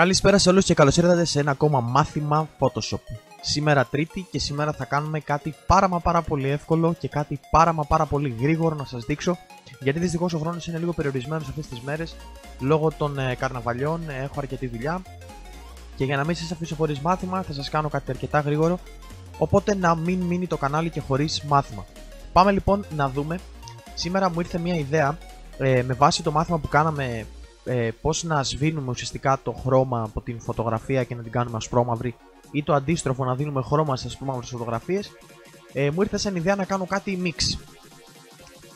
Καλησπέρα σε όλους και καλώς ήρθατε σε ένα ακόμα μάθημα Photoshop. Σήμερα Τρίτη και σήμερα θα κάνουμε κάτι πάρα πολύ εύκολο και κάτι πάρα πολύ γρήγορο να σας δείξω, γιατί δυστυχώς ο χρόνος είναι λίγο περιορισμένος αυτές τις μέρες λόγω των καρναβαλιών, έχω αρκετή δουλειά και για να μην σας αφήσω χωρίς μάθημα θα σας κάνω κάτι αρκετά γρήγορο, οπότε να μην μείνει το κανάλι και χωρίς μάθημα. Πάμε λοιπόν να δούμε. Σήμερα μου ήρθε μια ιδέα με βάση το μάθημα που κάναμε πώς να σβήνουμε ουσιαστικά το χρώμα από την φωτογραφία και να την κάνουμε ασπρόμαυρη ή το αντίστροφο, να δίνουμε χρώμα στις ασπρόμαυρες φωτογραφίες. Μου ήρθε σαν ιδέα να κάνω κάτι mix.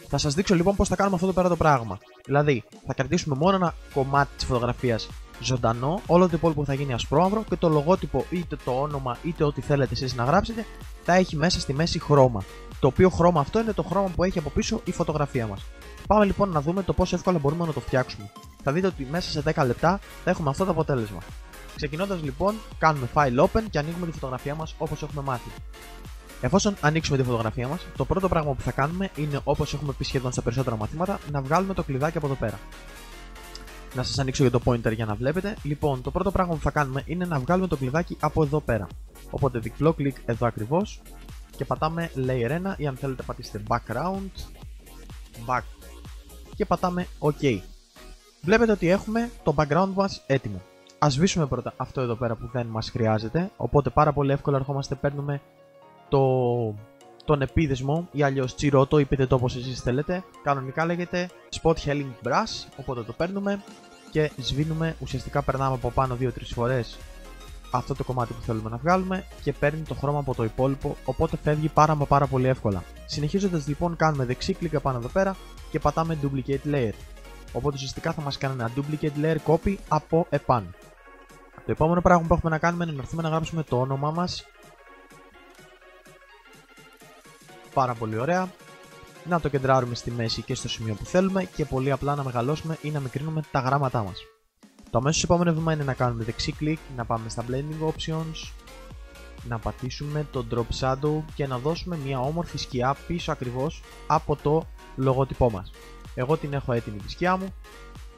Θα σας δείξω λοιπόν πώς θα κάνουμε αυτό εδώ πέρα το πράγμα. Δηλαδή, θα κρατήσουμε μόνο ένα κομμάτι της φωτογραφίας ζωντανό, όλο το υπόλοιπο θα γίνει ασπρόμαυρο και το λογότυπο, είτε το όνομα είτε ό,τι θέλετε εσείς να γράψετε, θα έχει μέσα στη μέση χρώμα. Το οποίο χρώμα αυτό είναι το χρώμα που έχει από πίσω η φωτογραφία μας. Πάμε λοιπόν να δούμε το πόσο εύκολα μπορούμε να το φτιάξουμε. Θα δείτε ότι μέσα σε 10 λεπτά θα έχουμε αυτό το αποτέλεσμα. Ξεκινώντας λοιπόν, κάνουμε File Open και ανοίγουμε τη φωτογραφία μας όπως έχουμε μάθει. Εφόσον ανοίξουμε τη φωτογραφία μας, το πρώτο πράγμα που θα κάνουμε είναι, όπως έχουμε πει σχεδόν στα περισσότερα μαθήματα, να βγάλουμε το κλειδάκι από εδώ πέρα. Να σας ανοίξω για το pointer για να βλέπετε. Λοιπόν, το πρώτο πράγμα που θα κάνουμε είναι να βγάλουμε το κλειδάκι από εδώ πέρα. Οπότε διπλό κλικ εδώ ακριβώς και πατάμε Layer 1 ή αν θέλετε πατήστε Background, Back και πατάμε OK. Βλέπετε ότι έχουμε το background μας έτοιμο. Ας σβήσουμε πρώτα αυτό εδώ πέρα που δεν μας χρειάζεται. Οπότε πάρα πολύ εύκολα ερχόμαστε, παίρνουμε τον επίδεσμο ή αλλιώς τσιρότο ή πείτε το όπως εσείς θέλετε. Κανονικά λέγεται Spot Healing Brush. Οπότε το παίρνουμε και σβήνουμε. Ουσιαστικά περνάμε από πάνω 2-3 φορές αυτό το κομμάτι που θέλουμε να βγάλουμε και παίρνει το χρώμα από το υπόλοιπο. Οπότε φεύγει πάρα πολύ εύκολα. Συνεχίζοντας λοιπόν, κάνουμε δεξί κλικ πάνω εδώ πέρα και πατάμε Duplicate Layer. Οπότε ουσιαστικά θα μας κάνει ένα Duplicate Layer Copy από επάνω. Το επόμενο πράγμα που έχουμε να κάνουμε είναι να έρθουμε να γράψουμε το όνομά μας. Πάρα πολύ ωραία. Να το κεντράρουμε στη μέση και στο σημείο που θέλουμε και πολύ απλά να μεγαλώσουμε ή να μικρύνουμε τα γράμματά μας. Το αμέσως επόμενο βήμα είναι να κάνουμε δεξί κλικ, να πάμε στα Blending Options, να πατήσουμε το Drop Shadow και να δώσουμε μια όμορφη σκιά πίσω ακριβώς από το λογότυπό μας. Εγώ την έχω έτοιμη τη σκιά μου,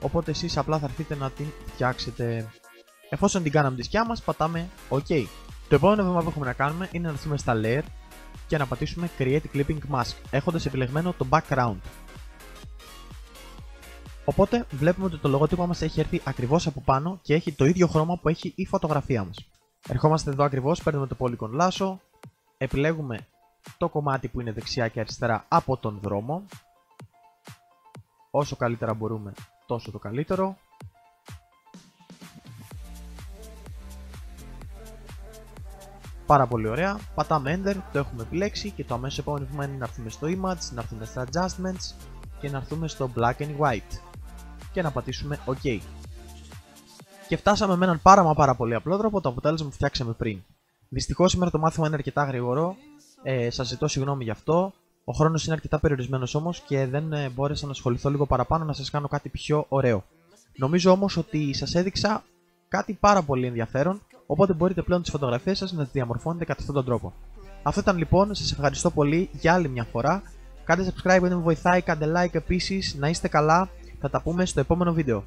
οπότε εσείς απλά θα έρθετε να την φτιάξετε. Εφόσον την κάναμε τη σκιά μας, πατάμε OK. Το επόμενο βήμα που έχουμε να κάνουμε είναι να έρθουμε στα Layer και να πατήσουμε Create Clipping Mask, έχοντας επιλεγμένο το Background. Οπότε βλέπουμε ότι το λογότυπο μας έχει έρθει ακριβώς από πάνω και έχει το ίδιο χρώμα που έχει η φωτογραφία μας. Ερχόμαστε εδώ ακριβώς, παίρνουμε το Polygon Lasso, επιλέγουμε το κομμάτι που είναι δεξιά και αριστερά από τον δρόμο. Όσο καλύτερα μπορούμε, τόσο το καλύτερο. Πάρα πολύ ωραία. Πατάμε Enter, το έχουμε επιλέξει και το αμέσως επόμενο βήμα είναι να έρθουμε στο Image, να έρθουμε στα Adjustments και να έρθουμε στο Black and White και να πατήσουμε OK. Και φτάσαμε με έναν πάρα πολύ απλό τρόπο το αποτέλεσμα που φτιάξαμε πριν. Δυστυχώς σήμερα το μάθημα είναι αρκετά γρήγορο, σας ζητώ συγγνώμη γι' αυτό. Ο χρόνος είναι αρκετά περιορισμένος όμως και δεν μπόρεσα να ασχοληθώ λίγο παραπάνω να σας κάνω κάτι πιο ωραίο. Νομίζω όμως ότι σας έδειξα κάτι πάρα πολύ ενδιαφέρον, οπότε μπορείτε πλέον τις φωτογραφίες σας να τις διαμορφώνετε κατά αυτόν τον τρόπο. Αυτό ήταν λοιπόν, σας ευχαριστώ πολύ για άλλη μια φορά. Κάντε subscribe γιατί με βοηθάει, κάντε like επίσης, να είστε καλά, θα τα πούμε στο επόμενο βίντεο.